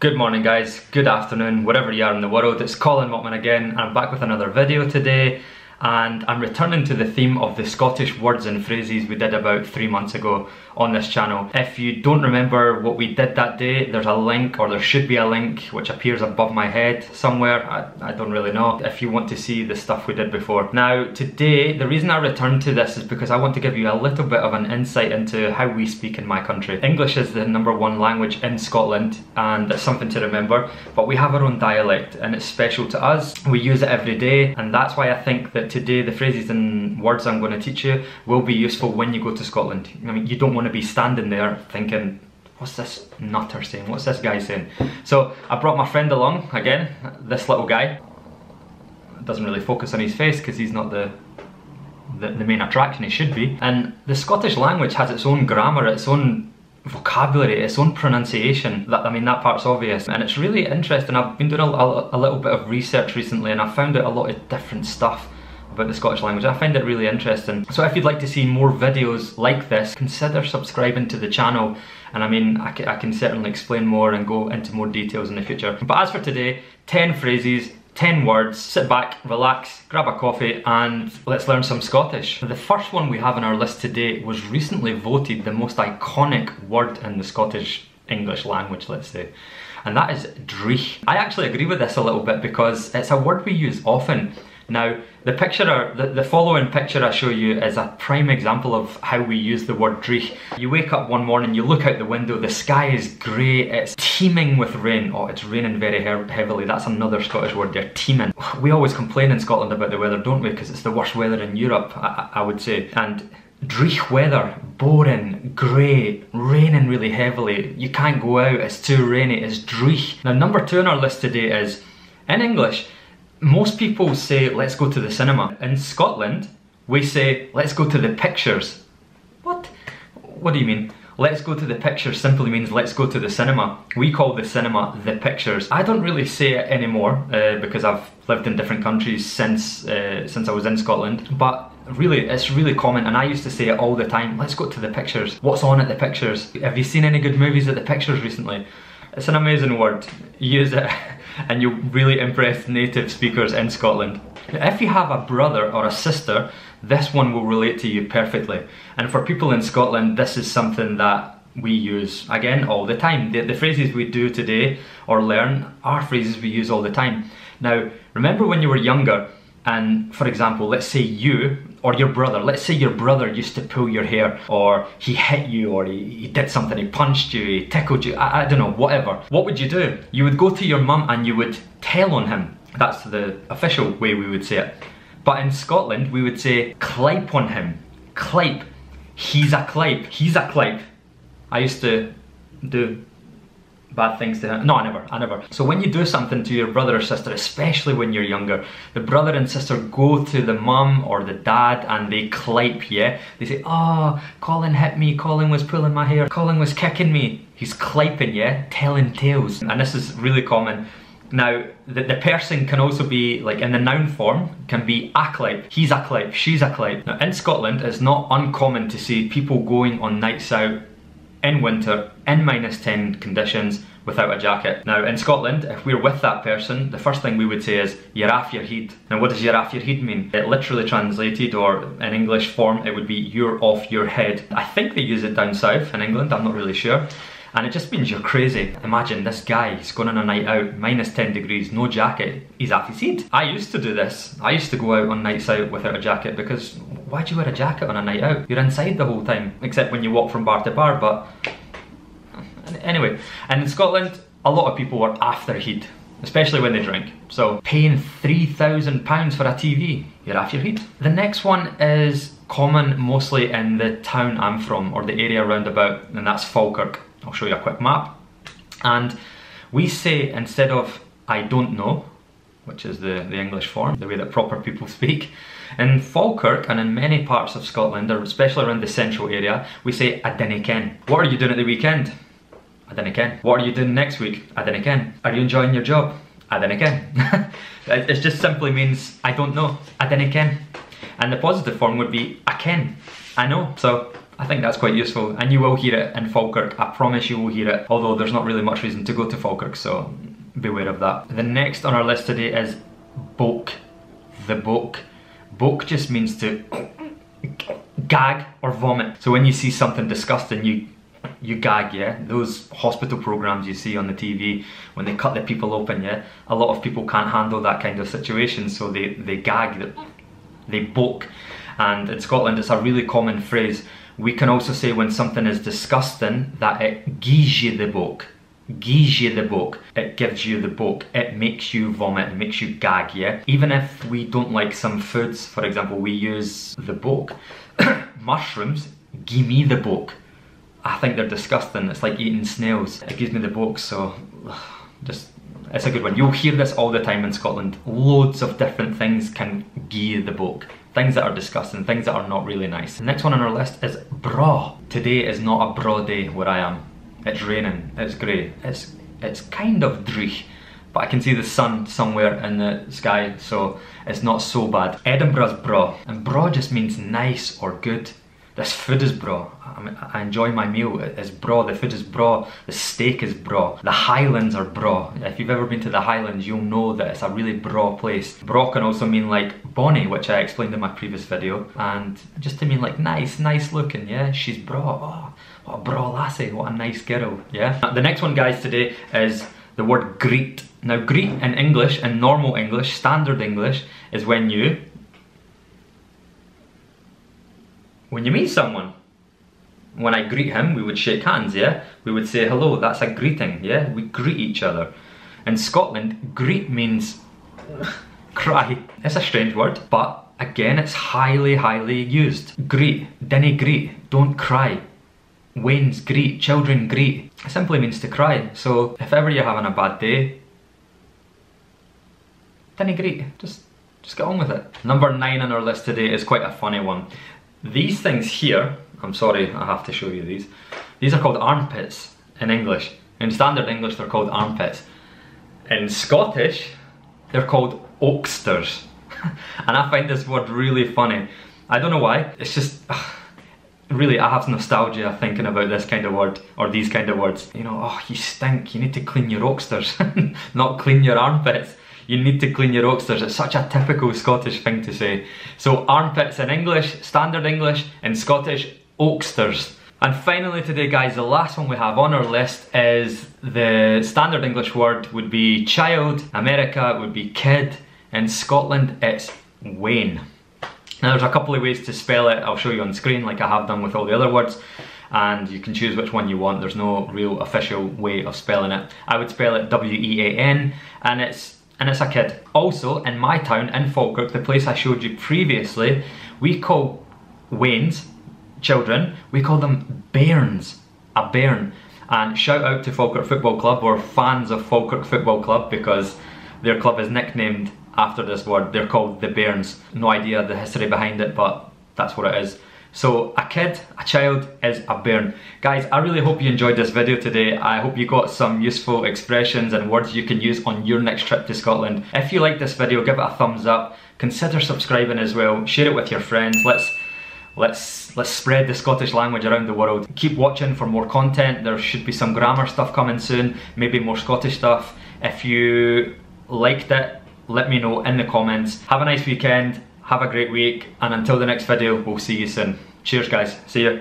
Good morning guys, good afternoon, wherever you are in the world. It's Colin Mottman again, and I'm back with another video today, and I'm returning to the theme of the Scottish words and phrases we did about 3 months ago on this channel. If you don't remember what we did that day, there's a link, or there should be a link, which appears above my head somewhere, I don't really know, if you want to see the stuff we did before. Now today, the reason I returned to this is because I want to give you a little bit of an insight into how we speak in my country. English is the #1 language in Scotland, and it's something to remember, but we have our own dialect and it's special to us. We use it every day, and that's why I think that today the phrases and words I'm going to teach you will be useful when you go to Scotland. I mean, you don't want to be standing there thinking, what's this nutter saying? What's this guy saying? So I brought my friend along again, this little guy. Doesn't really focus on his face because he's not the main attraction he should be. And the Scottish language has its own grammar, its own vocabulary, its own pronunciation. That part's obvious, and it's really interesting. I've been doing a little bit of research recently, and I found out a lot of different stuff about the Scottish language. I find it really interesting. So if you'd like to see more videos like this, consider subscribing to the channel, and I mean, I can certainly explain more and go into more details in the future. But as for today, 10 phrases, 10 words. Sit back, relax, grab a coffee, and let's learn some Scottish. The first one we have on our list today was recently voted the most iconic word in the Scottish English language, let's say. And that is dreich. I actually agree with this a little bit because it's a word we use often. Now, the following picture I show you is a prime example of how we use the word dreich. You wake up one morning, you look out the window, the sky is grey, it's teeming with rain. Oh, it's raining very heavily. That's another Scottish word there, teeming. We always complain in Scotland about the weather, don't we? Because it's the worst weather in Europe, I would say. And dreich weather, boring, grey, raining really heavily. You can't go out, it's too rainy, it's dreich. Now, number 2 on our list today is, in English, most people say, let's go to the cinema. In Scotland, we say, let's go to the pictures. What? What do you mean? Let's go to the pictures simply means let's go to the cinema. We call the cinema the pictures. I don't really say it anymore because I've lived in different countries since I was in Scotland. But really, it's really common, and I used to say it all the time, let's go to the pictures. What's on at the pictures? Have you seen any good movies at the pictures recently? It's an amazing word. Use it and you'll really impress native speakers in Scotland. If you have a brother or a sister, this one will relate to you perfectly. And for people in Scotland, this is something that we use, again, all the time. The phrases we do today or learn are phrases we use all the time. Now, remember when you were younger, and for example, let's say you or your brother, let's say your brother used to pull your hair, or he hit you, or he did something, he punched you, he tickled you, I don't know, whatever. What would you do? You would go to your mum and you would tell on him. That's the official way we would say it. But in Scotland, we would say clipe on him. Clipe. He's a clipe. He's a clipe. I used to do bad things to him. No, I never. So when you do something to your brother or sister, especially when you're younger, the brother and sister go to the mum or the dad and they clipe, yeah? They say, oh, Colin hit me, Colin was pulling my hair, Colin was kicking me. He's cliping, yeah? Telling tales. And this is really common. Now, the person can also be, like in the noun form, can be a clipe, he's a clipe, she's a clipe. Now, in Scotland, it's not uncommon to see people going on nights out in winter, in -10 conditions, without a jacket. Now, in Scotland, if we're with that person, the first thing we would say is, you're aff your head. Now, what does you're aff your head mean? It literally translated, or in English form, it would be, you're off your head. I think they use it down south in England, I'm not really sure. And it just means you're crazy. Imagine this guy, he's going on a night out, -10 degrees, no jacket, he's off his head. I used to do this. I used to go out on nights out without a jacket because why do you wear a jacket on a night out? You're inside the whole time, except when you walk from bar to bar, but anyway. And in Scotland, a lot of people are off their head, especially when they drink. So paying £3,000 for a TV, you're off your head. The next one is common mostly in the town I'm from, or the area round about, and that's Falkirk. I'll show you a quick map. And we say, instead of I don't know, which is the English form, the way that proper people speak, in Falkirk and in many parts of Scotland, or especially around the central area, we say I dinna ken. What are you doing at the weekend? I dinna ken. What are you doing next week? I dinna ken. Are you enjoying your job? I dinna ken. It just simply means I don't know. I dinna ken. And the positive form would be I ken. I know. So I think that's quite useful, and you will hear it in Falkirk, I promise you will hear it, although there's not really much reason to go to Falkirk, so beware of that. The next on our list today is boke, the boke. Boke just means to gag or vomit. So when you see something disgusting, you gag, yeah? Those hospital programs you see on the TV when they cut the people open, yeah? A lot of people can't handle that kind of situation, so they gag, they boke. And in Scotland, it's a really common phrase. We can also say when something is disgusting that it gies you the boke. Gives you the boke. It gives you the boke. It makes you vomit. It makes you gag, yeah? Even if we don't like some foods, for example, we use the boke. Mushrooms, give me the boke. I think they're disgusting. It's like eating snails. It gives me the boke, so just, it's a good one. You'll hear this all the time in Scotland. Loads of different things can gie the boke. Things that are disgusting, things that are not really nice. The next one on our list is braw. Today is not a braw day where I am. It's raining, it's grey, it's kind of dreich, but I can see the sun somewhere in the sky, so it's not so bad. Edinburgh's braw, and braw just means nice or good. This food is braw. I enjoy my meal, it's braw, the food is braw, the steak is braw, the Highlands are braw. If you've ever been to the Highlands, you'll know that it's a really braw place. Braw can also mean like bonny, which I explained in my previous video, and just to mean like nice, nice looking, yeah? She's braw, oh, what a braw lassie, what a nice girl, yeah? The next one, guys, today is the word greet. Now, greet in English, in normal English, standard English, is when you meet someone. When I greet him, we would shake hands, yeah? We would say hello, that's a greeting, yeah? We greet each other. In Scotland, greet means cry. It's a strange word, but again, it's highly, highly used. Greet, dinna greet, don't cry. Wains greet, children greet. It simply means to cry. So if ever you're having a bad day, dinna greet, just get on with it. Number 9 on our list today is quite a funny one. These things here, I'm sorry I have to show you these. These are called armpits in English. In standard English they're called armpits. In Scottish they're called oxters. And I find this word really funny. I don't know why, it's just really I have nostalgia thinking about this kind of word or these kind of words. You know, oh you stink, you need to clean your oxters, not clean your armpits. You need to clean your oxters. It's such a typical Scottish thing to say. So armpits in English, standard English, in Scottish, oxters. And finally today, guys, the last one we have on our list is the standard English word would be child. America would be kid. In Scotland, it's wain. Now there's a couple of ways to spell it. I'll show you on screen like I have done with all the other words. And you can choose which one you want. There's no real official way of spelling it. I would spell it W-E-A-N, and it's a kid. Also, in my town, in Falkirk, the place I showed you previously, we call wains, children, we call them bairns, a bairn. And shout out to Falkirk Football Club, or fans of Falkirk Football Club, because their club is nicknamed after this word. They're called the Bairns. No idea the history behind it, but that's what it is. So a kid, a child is a bairn. Guys, I really hope you enjoyed this video today. I hope you got some useful expressions and words you can use on your next trip to Scotland. If you like this video, give it a thumbs up. Consider subscribing as well. Share it with your friends. Let's spread the Scottish language around the world. Keep watching for more content. There should be some grammar stuff coming soon. Maybe more Scottish stuff. If you liked it, let me know in the comments. Have a nice weekend. Have a great week, and until the next video, we'll see you soon. Cheers, guys. See ya.